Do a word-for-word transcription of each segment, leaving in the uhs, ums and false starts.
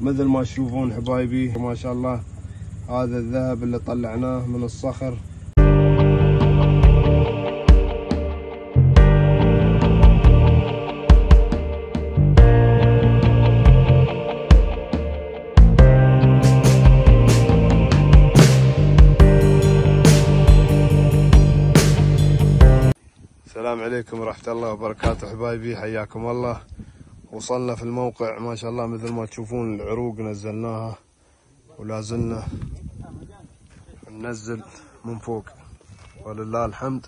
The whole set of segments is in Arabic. مثل ما تشوفون حبايبي ما شاء الله هذا الذهب اللي طلعناه من الصخر. السلام عليكم ورحمة الله وبركاته حبايبي، حياكم الله. وصلنا في الموقع ما شاء الله، مثل ما تشوفون العروق نزلناها ولازلنا ننزل من فوق ولله الحمد.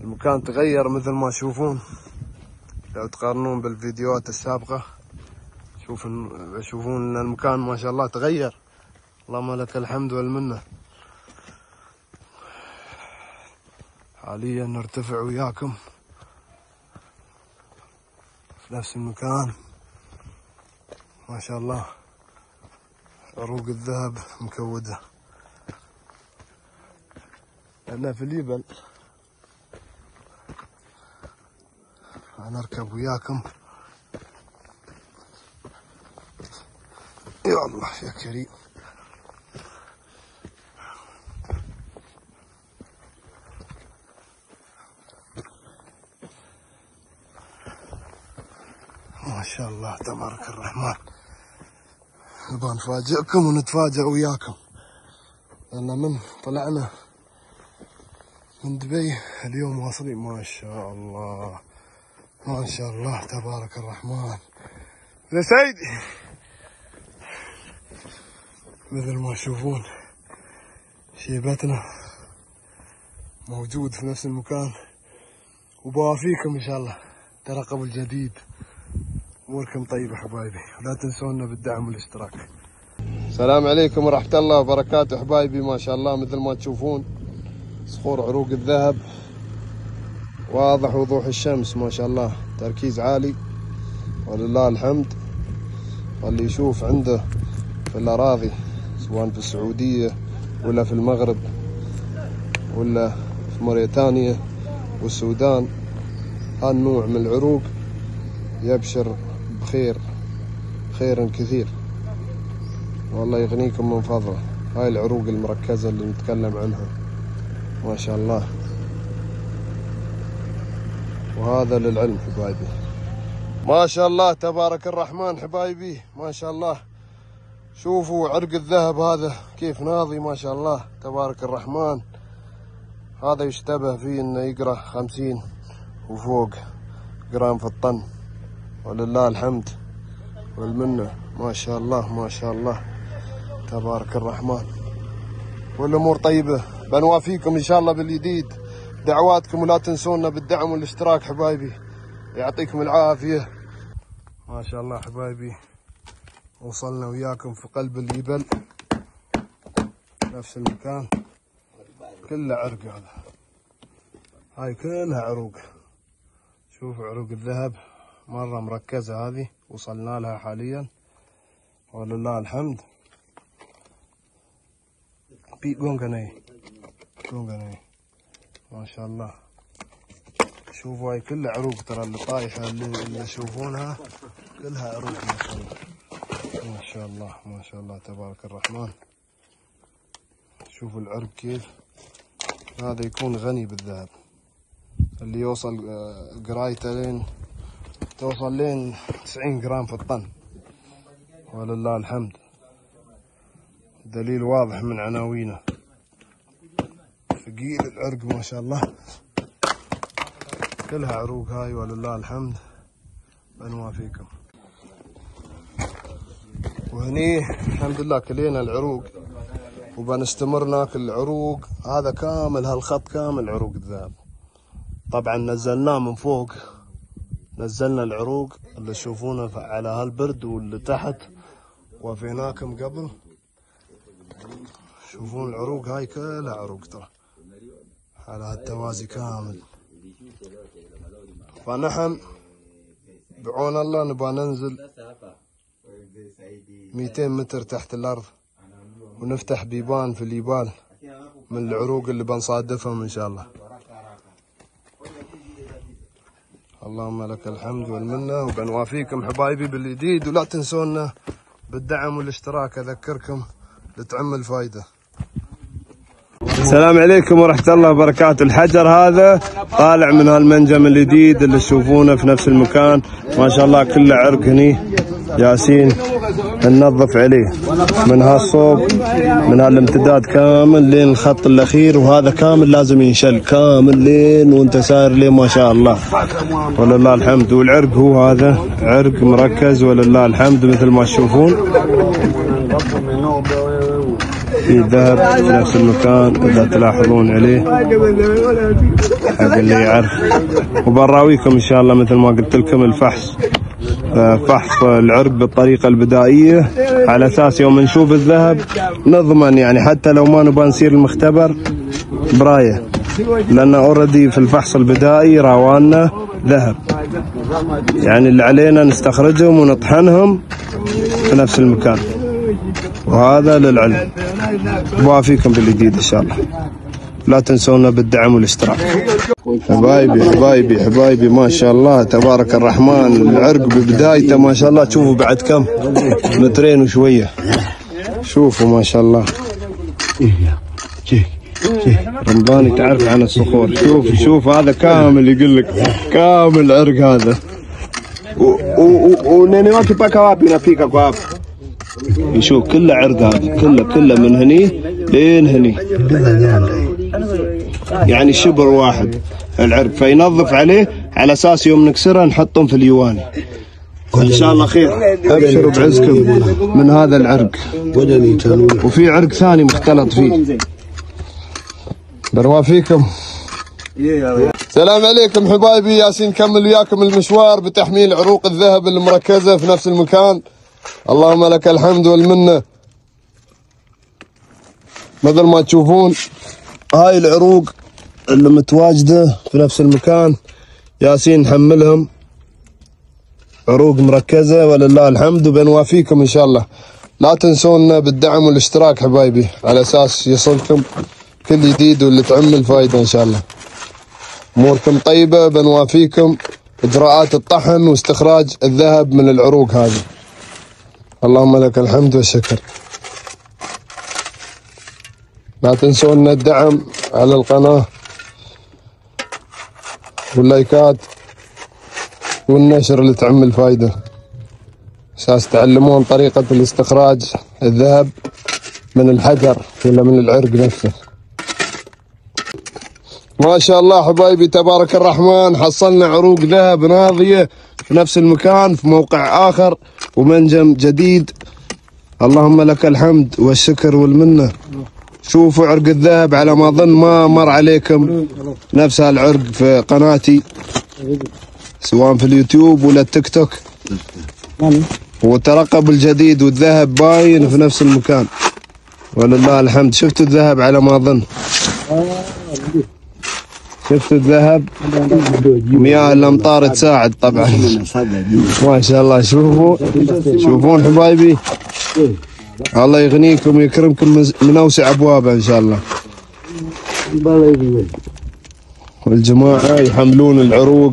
المكان تغير مثل ما تشوفون، لو تقارنون بالفيديوهات السابقة تشوفون ان المكان ما شاء الله تغير. اللهم لك الحمد والمنة. حاليا نرتفع وياكم في نفس المكان ما شاء الله، عروق الذهب مكودة. احنا في اليبل، هنركب وياكم. يا الله يا كريم، ما شاء الله تبارك الرحمن. نبغى نفاجئكم ونتفاجئ وياكم، لأن من طلعنا من دبي اليوم واصلين ما شاء الله ما شاء الله تبارك الرحمن يا سيدي. مثل ما تشوفون شيبتنا موجود في نفس المكان، وبوافيكم إن شاء الله. ترقبوا الجديد، اموركم طيبه حبايبي، لا تنسونا بالدعم والاشتراك. السلام عليكم ورحمه الله وبركاته حبايبي، ما شاء الله مثل ما تشوفون صخور عروق الذهب، واضح وضوح الشمس ما شاء الله، تركيز عالي ولله الحمد. واللي يشوف عنده في الاراضي سواء في السعوديه ولا في المغرب ولا في موريتانيا والسودان هالنوع من العروق يبشر بخير، خير كثير، والله يغنيكم من فضله. هاي العروق المركزة اللي نتكلم عنها ما شاء الله. وهذا للعلم حبايبي ما شاء الله تبارك الرحمن حبايبي ما شاء الله. شوفوا عرق الذهب هذا كيف ناضي ما شاء الله تبارك الرحمن. هذا يشتبه فيه انه يقرأ خمسين وفوق جرام في الطن ولله الحمد والمنة ما شاء الله ما شاء الله تبارك الرحمن. والأمور طيبة، بنوافيكم إن شاء الله بالجديد، دعواتكم ولا تنسونا بالدعم والاشتراك حبايبي، يعطيكم العافية. ما شاء الله حبايبي وصلنا وياكم في قلب الجبل نفس المكان، كله عرق. هذا هاي كلها عروق، شوف عروق الذهب مرة مركزة هذه، وصلنا لها حاليا ولله الحمد. بي قونقني قونقني ما شاء الله. شوفوا هاي كلها عروق، ترى اللي طايحة اللي تشوفونها كلها عروق ما شاء الله ما شاء الله ما شاء الله تبارك الرحمن. شوفوا العرق كيف، هذا يكون غني بالذهب، اللي يوصل قرايته لين توصل لين تسعين جرام في الطن ولله الحمد. دليل واضح من عناوينه، ثقيل العرق ما شاء الله، كلها عروق هاي ولله الحمد. بنوافيكم وهني الحمد لله كلينا العروق، وبنستمر ناكل العروق. هذا كامل هالخط كامل عروق الذهب، طبعا نزلناه من فوق، نزلنا العروق اللي تشوفونه على هالبرد واللي تحت وفيناكم قبل. شوفون العروق هاي كلها عروق ترى على هالتوازي كامل. فنحن بعون الله نبغى ننزل مئتين متر تحت الارض ونفتح بيبان في اليبال من العروق اللي بنصادفهم ان شاء الله. اللهم لك الحمد والمنة، وبنوافيكم حبايبي بالجديد، ولا تنسونا بالدعم والاشتراك. اذكركم لتعم الفايده. السلام عليكم ورحمه الله وبركاته. الحجر هذا طالع من هالمنجم الجديد اللي تشوفونه في نفس المكان، ما شاء الله كله عرق هني، ياسين ننظف عليه من هالصوب من هالامتداد كامل لين الخط الاخير، وهذا كامل لازم ينشل كامل لين وانت ساير لين ما شاء الله ولله الحمد. والعرق هو هذا عرق مركز ولله الحمد مثل ما تشوفون في ذهب في نفس المكان اذا تلاحظون عليه حق اللي يعرف. وبراويكم ان شاء الله مثل ما قلت لكم الفحص، فحص العرق بالطريقه البدائيه على اساس يوم نشوف الذهب نضمن، يعني حتى لو ما نبى نصير المختبر برايه لان اوريدي في الفحص البدائي راوالنا ذهب، يعني اللي علينا نستخرجهم ونطحنهم في نفس المكان. وهذا للعلم. وافيكم بالجديد ان شاء الله، لا تنسونا بالدعم والاشتراك. حبايبي حبايبي حبايبي ما شاء الله تبارك الرحمن، العرق ببدايته ما شاء الله. شوفوا بعد كم مترين وشويه، شوفوا ما شاء الله. رمضان تعرف عن الصخور، شوف شوف هذا كامل يقول لك كامل عرق هذا. ونينيوكي باكا وابي نافيكا كواب، يشوف كله عرق هذا كله كله من هني لين هني، يعني شبر واحد العرق، فينظف عليه على اساس يوم نكسره نحطهم في اليواني ان شاء الله خير. ابشروا بعزكم من هذا العرق. وفي عرق ثاني مختلط فيه بروافيكم. السلام عليكم حبايبي، ياسين نكمل وياكم المشوار بتحميل عروق الذهب المركزه في نفس المكان. اللهم لك الحمد والمنه. مثل ما تشوفون هاي العروق اللي متواجده في نفس المكان، ياسين نحملهم عروق مركزه ولله الحمد. وبنوافيكم ان شاء الله، لا تنسونا بالدعم والاشتراك حبايبي على اساس يصلكم كل جديد واللي تعم الفايده ان شاء الله. اموركم طيبه، بنوافيكم اجراءات الطحن واستخراج الذهب من العروق هذه. اللهم لك الحمد والشكر. لا تنسون الدعم على القناة واللايكات والنشر اللي تعم الفايدة اساس تعلمون طريقة الاستخراج الذهب من الحجر ولا من العرق نفسه. ما شاء الله حبايبي تبارك الرحمن، حصلنا عروق ذهب ناضية في نفس المكان في موقع آخر ومنجم جديد. اللهم لك الحمد والشكر والمنة. شوفوا عرق الذهب على ما اظن ما مر عليكم نفس هالعرق في قناتي سواء في اليوتيوب ولا التيك توك، وترقب الجديد والذهب باين في نفس المكان ولله الحمد. شفتوا الذهب على ما اظن، شفتوا الذهب، مياه الامطار تساعد طبعا ما شاء الله. شوفوا شوفون حبايبي، الله يغنيكم ويكرمكم من اوسع ابوابه ان شاء الله. والجماعه يحملون العروق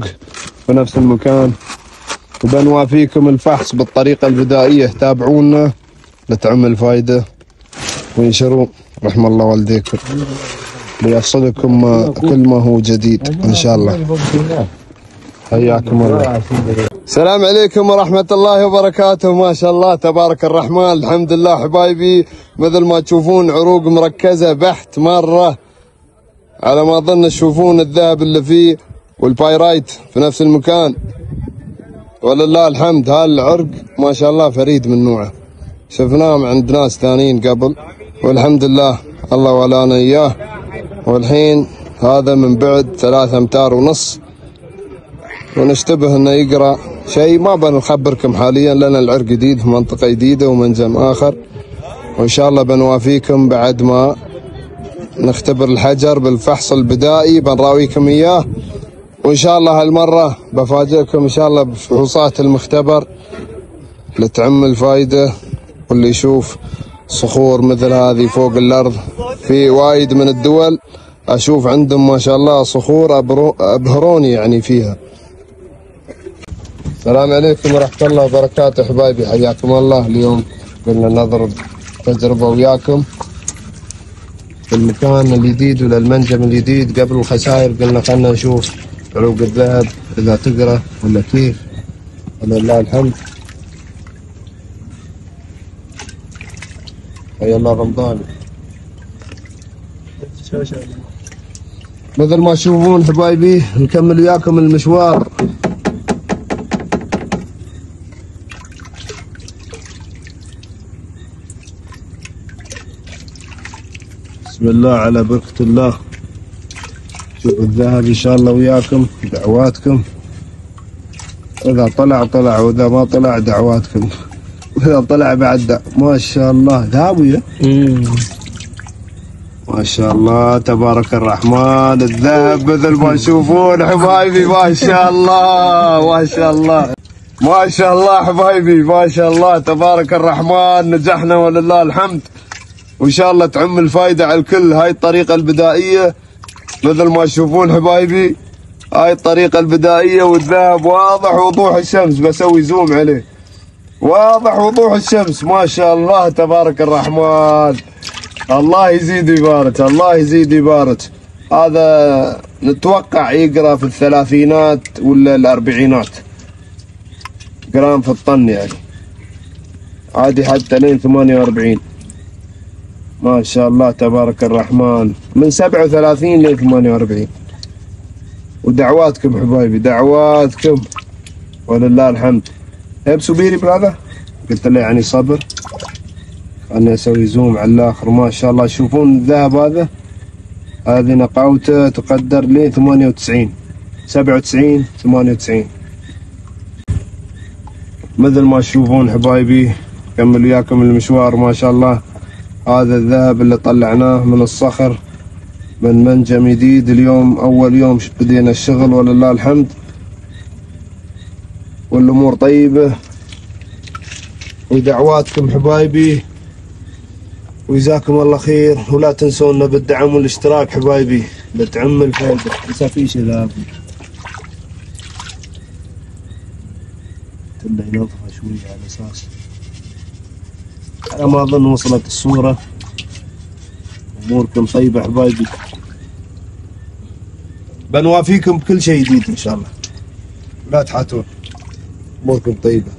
في نفس المكان، وبنوافيكم الفحص بالطريقه البدائيه. تابعونا لتعم الفائده وانشروا رحم الله والديكم ليصلكم كل ما هو جديد ان شاء الله. حياكم الله. السلام عليكم ورحمة الله وبركاته. ما شاء الله تبارك الرحمن، الحمد لله حبايبي. مثل ما تشوفون عروق مركزة بحت مرة على ما أظن، تشوفون الذهب اللي فيه والبايرايت في نفس المكان ولله الحمد. هالعرق ما شاء الله فريد من نوعه، شفناهم عند ناس ثانيين قبل والحمد لله الله ولانا إياه. والحين هذا من بعد ثلاثة أمتار ونص، ونشتبه انه يقرا شيء ما بنخبركم حاليا لان العرق جديد في منطقه جديده ومنجم اخر. وان شاء الله بنوافيكم بعد ما نختبر الحجر بالفحص البدائي بنراويكم اياه. وان شاء الله هالمره بفاجئكم ان شاء الله بفحوصات المختبر لتعم الفايده. واللي يشوف صخور مثل هذه فوق الارض في وايد من الدول اشوف عندهم ما شاء الله صخور ابهروني يعني فيها. السلام عليكم ورحمة الله وبركاته حبايبي، حياكم الله. اليوم قلنا نضرب تجربة وياكم في المكان الجديد وللمنجم الجديد قبل الخسائر. قلنا خلنا نشوف عروق الذهب إذا تقرأ ولا كيف. ولله الحمد. يلا رمضان مثل ما تشوفون حبايبي نكمل وياكم المشوار. بسم الله على بركة الله. شوفوا الذهب ان شاء الله وياكم دعواتكم. اذا طلع طلع واذا ما طلع دعواتكم. واذا طلع بعد دع... ما شاء الله ذهب وياه. ما شاء الله تبارك الرحمن. الذهب مثل ما تشوفون حبايبي ما شاء الله ما شاء الله ما شاء الله حبايبي ما شاء الله تبارك الرحمن. نجحنا ولله الحمد. وان شاء الله تعم الفايده على الكل. هاي الطريقه البدائيه مثل ما تشوفون حبايبي. هاي الطريقه البدائيه والذهب واضح وضوح الشمس. بسوي زوم عليه واضح وضوح الشمس. ما شاء الله تبارك الرحمن. الله يزيد يبارك الله يزيد يبارك. هذا نتوقع يقرا في الثلاثينات ولا الاربعينات جرام في الطن يعني عادي حتى لين ثمانية وأربعين. ما شاء الله تبارك الرحمن من سبعة وثلاثين لين ثمانية وأربعين. ودعواتكم حبايبي دعواتكم ولله الحمد. يبسو بيري بهذا قلت له يعني صبر. انا اسوي زوم على الاخر. ما شاء الله تشوفون الذهب هذا. هذه نقاوته تقدر لي ثمانية وتسعين سبعة وتسعين ثمانية وتسعين مثل ما تشوفون حبايبي. كمل وياكم المشوار. ما شاء الله هذا الذهب اللي طلعناه من الصخر من منجم جديد. اليوم اول يوم بدينا الشغل ولله الحمد والامور طيبه. ودعواتكم حبايبي وجزاكم الله خير. ولا تنسونا بالدعم والاشتراك حبايبي لتعم الفايده. هسه في شيء ذهب تبدا ينظفها شويه على اساس على ما اظن وصلت الصوره. اموركم طيبه حبايبي. بنوافيكم بكل شيء جديد ان شاء الله. لا تحاتون. اموركم طيبه.